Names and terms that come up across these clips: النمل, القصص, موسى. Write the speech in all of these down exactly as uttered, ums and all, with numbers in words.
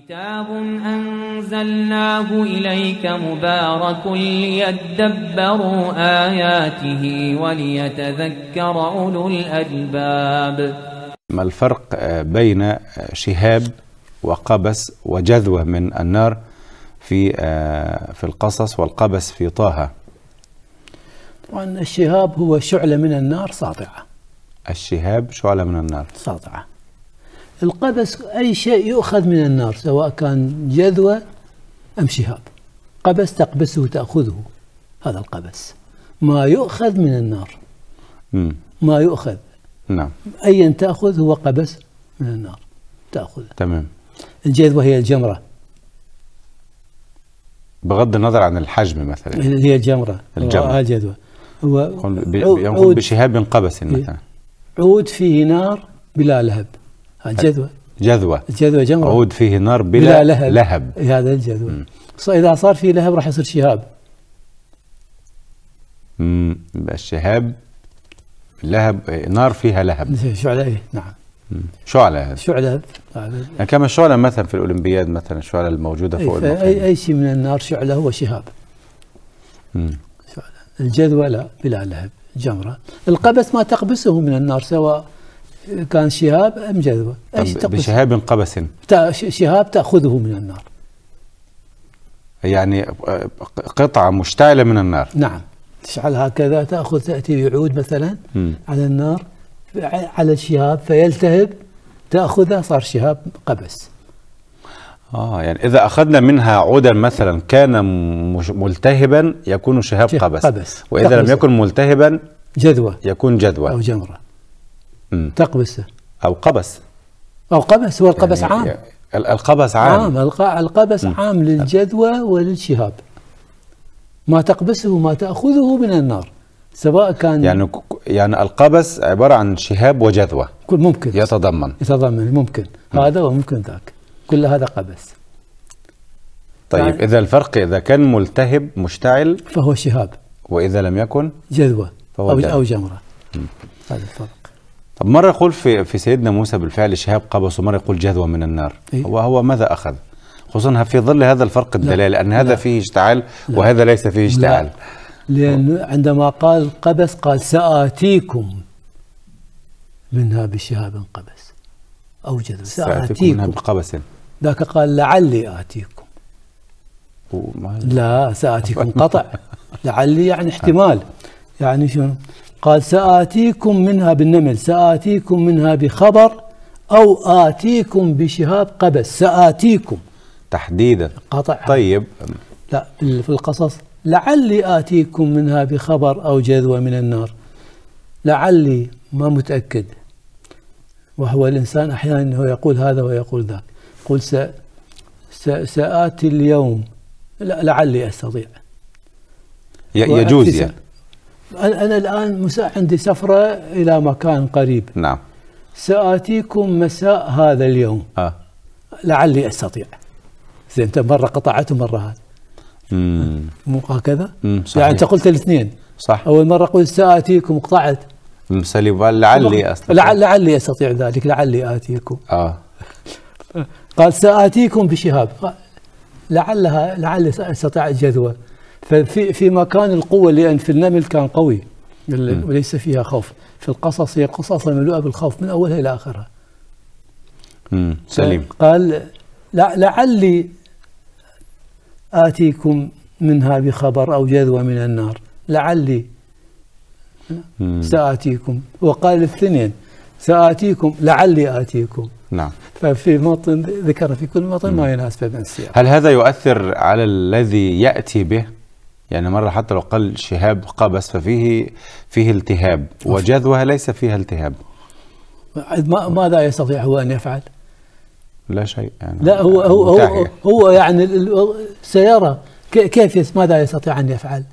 كتاب أنزلناه إليك مبارك ليدبروا آياته وليتذكر أولو الألباب. ما الفرق بين شهاب وقبس وجذوة من النار في في القصص والقبس في طه؟ طبعا الشهاب هو شعلة من النار ساطعة. الشهاب شعلة من النار ساطعة. القبس أي شيء يؤخذ من النار سواء كان جذوة أم شهاب. قبس تقبسه تأخذه، هذا القبس ما يؤخذ من النار. مم. ما يؤخذ، نعم، أيا تأخذ هو قبس من النار تأخذه. تمام. الجذوة هي الجمرة بغض النظر عن الحجم، مثلا هي الجمرة الجمرة الجذوة ينقل بشهاب قبس مثلا، عود فيه نار بلا لهب، الجذوة جذوة الجذوة جمرة، عود فيه نار بلا, بلا لهب. لهب هذا الجذوة. إذا صار فيه لهب راح يصير شهاب. امم الشهاب لهب، نار فيها لهب، شعلة. نعم شعلة شعلة يعني كما الشعلة مثلا في الأولمبياد، مثلا الشعلة الموجودة فوق المقام. أي أي شيء من النار شعلة هو شهاب. امم شعلة. الجذوة لا، بلا لهب، جمرة. القبس ما تقبسه من النار سواء كان شهاب أم جذوة. بشهاب قبس شهاب تأخذه من النار، يعني قطعة مشتعلة من النار. نعم تشعل هكذا، تأخذ تأتي بعود مثلا م. على النار على الشهاب فيلتهب تأخذه صار شهاب قبس. آه يعني إذا أخذنا منها عودا مثلا كان ملتهبا يكون شهاب قبس. قبس وإذا تقبسه. لم يكن ملتهبا جذوة يكون جذوة أو جمرة. تقبسه أو قبس أو قبس هو القبس يعني عام. القبس عام, عام. القبس م. عام للجذوة وللشهاب، ما تقبسه ما تأخذه من النار سواء كان يعني يعني القبس عبارة عن شهاب وجذوة. كل ممكن يتضمن يتضمن ممكن م. هذا وممكن ذاك، كل هذا قبس. طيب يعني إذا الفرق إذا كان ملتهب مشتعل فهو شهاب، وإذا لم يكن جذوة فهو أو, أو جمرة. هذا الفرق. طب مرة يقول في في سيدنا موسى بالفعل شهاب قبس، ومرة يقول جذوة من النار. إيه؟ وهو ماذا أخذ؟ خصوصا في ظل هذا الفرق الدلالي، لأن هذا لا. فيه اشتعال وهذا ليس فيه اشتعال. لا. لأن عندما قال قبس قال سآتيكم منها بشهاب قبس أو جذوة. سآتيكم منها بقبس. ذاك قال لعلي آتيكم. لا سآتيكم قطع. لعلي يعني احتمال. يعني شنو؟ قال سآتيكم منها بالنمل، سآتيكم منها بخبر أو آتيكم بشهاب قبس، سآتيكم تحديدا قطع. طيب لا في القصص لعلي آتيكم منها بخبر أو جذوة من النار. لعلي ما متأكد، وهو الإنسان أحيانا هو يقول هذا ويقول ذاك. يقول س... س... سآتي اليوم لعلي أستطيع، يجوز يعني. أنا الآن مساء عندي سفرة إلى مكان قريب. نعم. سآتيكم مساء هذا اليوم. آه. لعلي أستطيع. زين أنت مرة قطعت ومرة هذا. امم مو هكذا؟ امم صحيح. يعني أنت قلت الاثنين. صح. أول مرة قلت سآتيكم قطعت. سليبال لعلي أستطيع. لعل لعلي أستطيع ذلك، لعلي آتيكم. آه. قال سآتيكم بشهاب، لعلها لعلي أستطيع الجذوة. ففي في مكان القوة، لأن في النمل كان قوي وليس فيها خوف. في القصص هي قصص ملوءة بالخوف من أولها إلى آخرها. امم سليم. قال لعلي آتيكم منها بخبر أو جذوة من النار، لعلي سآتيكم. وقال الاثنين سآتيكم لعلي آتيكم. نعم. ففي موطن ذكر في كل موطن ما يناسبه من السياق. هل هذا يؤثر على الذي يأتي به؟ يعني مرة حتى لو قال شهاب قبس ففيه فيه التهاب، وجذوة ليس فيها التهاب. ما ماذا يستطيع هو أن يفعل؟ لا شيء يعني. لا هو هو هو, هو يعني سيرى كيف ماذا يستطيع أن يفعل.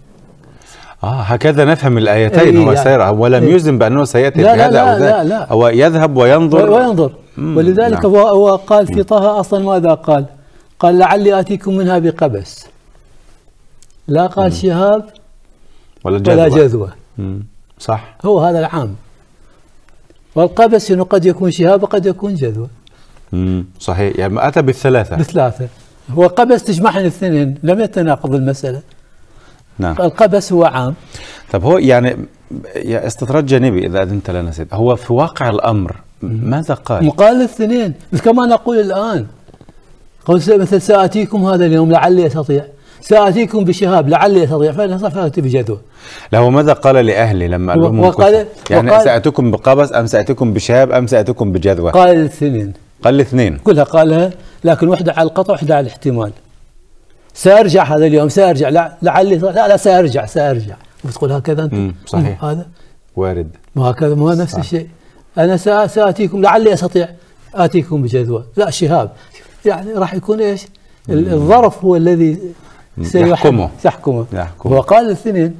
آه هكذا نفهم الآيتين. إيه هو يعني سيرى، هو لم يجزم بأنه سيأتي بهذا أو ذاك. لا لا هو يذهب وينظر وينظر. ولذلك نعم. هو قال في طه أصلا ماذا قال؟ قال لعلي آتيكم منها بقبس، لا قال شهاب ولا جذوة, ولا جذوة. صح. هو هذا العام، والقبس إنه قد يكون شهاب وقد يكون جذوة. امم صحيح، يعني اتى بالثلاثه بالثلاثه. هو قبس تجمعهم الاثنين، لم يتناقض المساله. نعم، القبس هو عام. طب هو يعني يا استطراد جانبي اذا اذنت لنا سيد، هو في واقع الامر ماذا قال؟ قال الاثنين كما نقول الان، قال مثل ساتيكم هذا اليوم لعلي استطيع، ساتيكم بشهاب لعلي استطيع، فاتي بجذوه. لا، هو ماذا قال لاهله لما قال لهم وقال يعني ساتيكم بقبس ام ساتيكم بشهاب ام ساتيكم بجذوه؟ قال الاثنين. قال الاثنين كلها قالها، لكن واحده على القطع واحده على الاحتمال. سارجع هذا اليوم، سارجع، لا لعلي، لا لا سارجع سارجع، وتقول هكذا انت. صحيح، هذا وارد، وهكذا ما نفس الشيء. انا ساتيكم لعلي استطيع، اتيكم بجذوه، لا شهاب، يعني راح يكون ايش؟ الظرف هو الذي سيحكمه سيحكمه وقال الاثنين،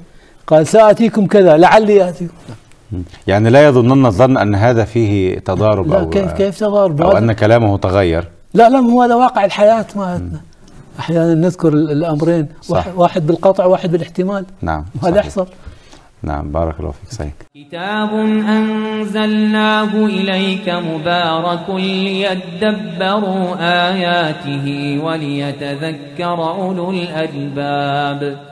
قال ساتيكم كذا لعلي اتيكم. يعني لا يظنن الظن ان هذا فيه تضارب، لا، او كيف كيف تضارب، او ان كلامه تغير. لا لا، هو هذا واقع الحياه مالتنا، احيانا نذكر الامرين، صح. واحد بالقطع وواحد بالاحتمال. نعم، وهذا يحصل. نعم، بارك الله فيك. صحيح. كتاب أنزلناه إليك مبارك ليدبروا آياته وليتذكر أولو الألباب.